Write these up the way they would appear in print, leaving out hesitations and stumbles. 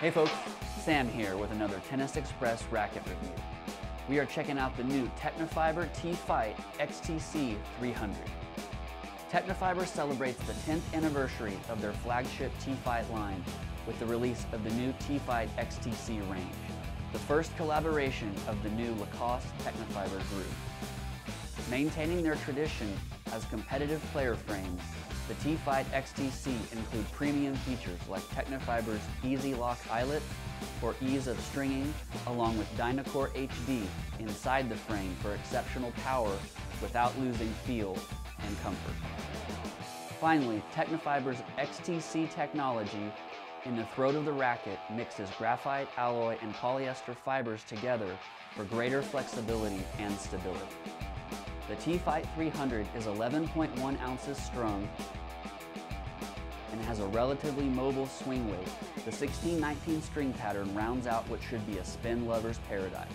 Hey folks, Sam here with another Tennis Express racket review. We are checking out the new Tecnifibre T-Fight XTC 300. Tecnifibre celebrates the 10th anniversary of their flagship T-Fight line with the release of the new T-Fight XTC range, the first collaboration of the new Lacoste Tecnifibre group. Maintaining their tradition as competitive player frames, the T-Fight XTC include premium features like Tecnifibre's EZ Lock eyelet for ease of stringing, along with Dynacore HD inside the frame for exceptional power without losing feel and comfort. Finally, Tecnifibre's XTC technology in the throat of the racket mixes graphite, alloy, and polyester fibers together for greater flexibility and stability. The T-Fight 300 is 11.1 ounces strung and has a relatively mobile swing weight. The 16-19 string pattern rounds out what should be a spin lover's paradise.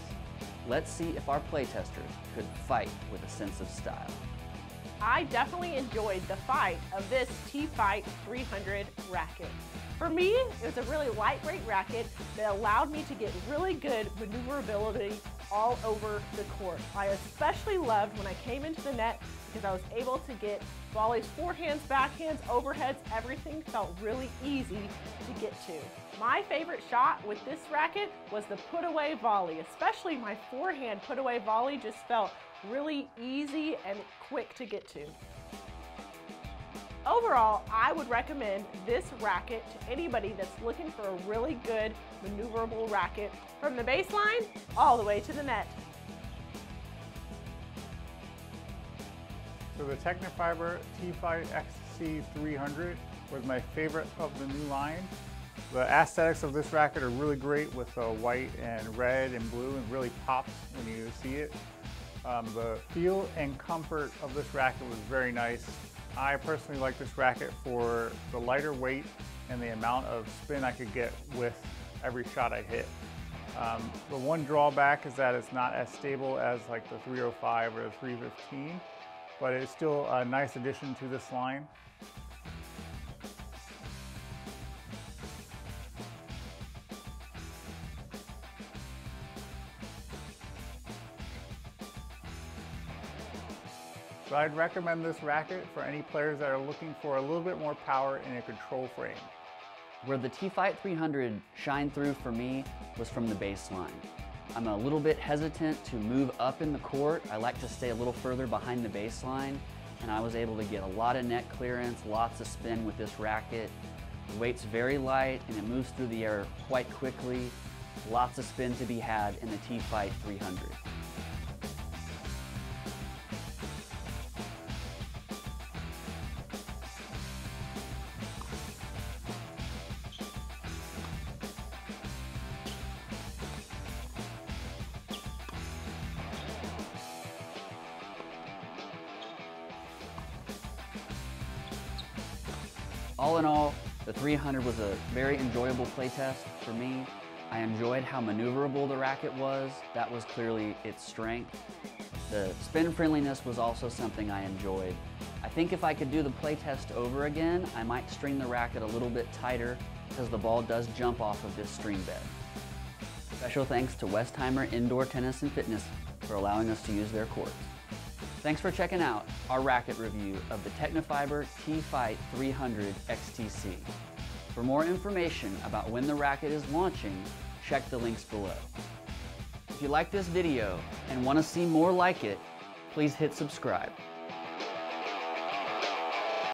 Let's see if our playtesters could fight with a sense of style. I definitely enjoyed the fight of this T-Fight 300 racket. For me, it was a really lightweight racket that allowed me to get really good maneuverability all over the court. I especially loved when I came into the net because I was able to get volleys, forehands, backhands, overheads. Everything felt really easy to get to. My favorite shot with this racket was the put-away volley, especially my forehand put-away volley just felt really easy and quick to get to. Overall, I would recommend this racket to anybody that's looking for a really good maneuverable racket from the baseline all the way to the net. So the Tecnifibre T-Fight XTC 300 was my favorite of the new line. The aesthetics of this racket are really great with the white and red and blue, and really pops when you see it. The feel and comfort of this racket was very nice. I personally like this racket for the lighter weight and the amount of spin I could get with every shot I hit. The one drawback is that it's not as stable as like the 305 or the 315, but it's still a nice addition to this line. So I'd recommend this racket for any players that are looking for a little bit more power in a control frame. Where the T-Fight 300 shined through for me was from the baseline. I'm a little bit hesitant to move up in the court. I like to stay a little further behind the baseline, and I was able to get a lot of net clearance, lots of spin with this racket. The weight's very light and it moves through the air quite quickly. Lots of spin to be had in the T-Fight 300. All in all, the 300 was a very enjoyable playtest for me. I enjoyed how maneuverable the racket was. That was clearly its strength. The spin friendliness was also something I enjoyed. I think if I could do the playtest over again, I might string the racket a little bit tighter because the ball does jump off of this string bed. Special thanks to Westheimer Indoor Tennis and Fitness for allowing us to use their courts. Thanks for checking out our racket review of the Tecnifibre T-Fight 300 XTC. For more information about when the racket is launching, check the links below. If you like this video and want to see more like it, please hit subscribe.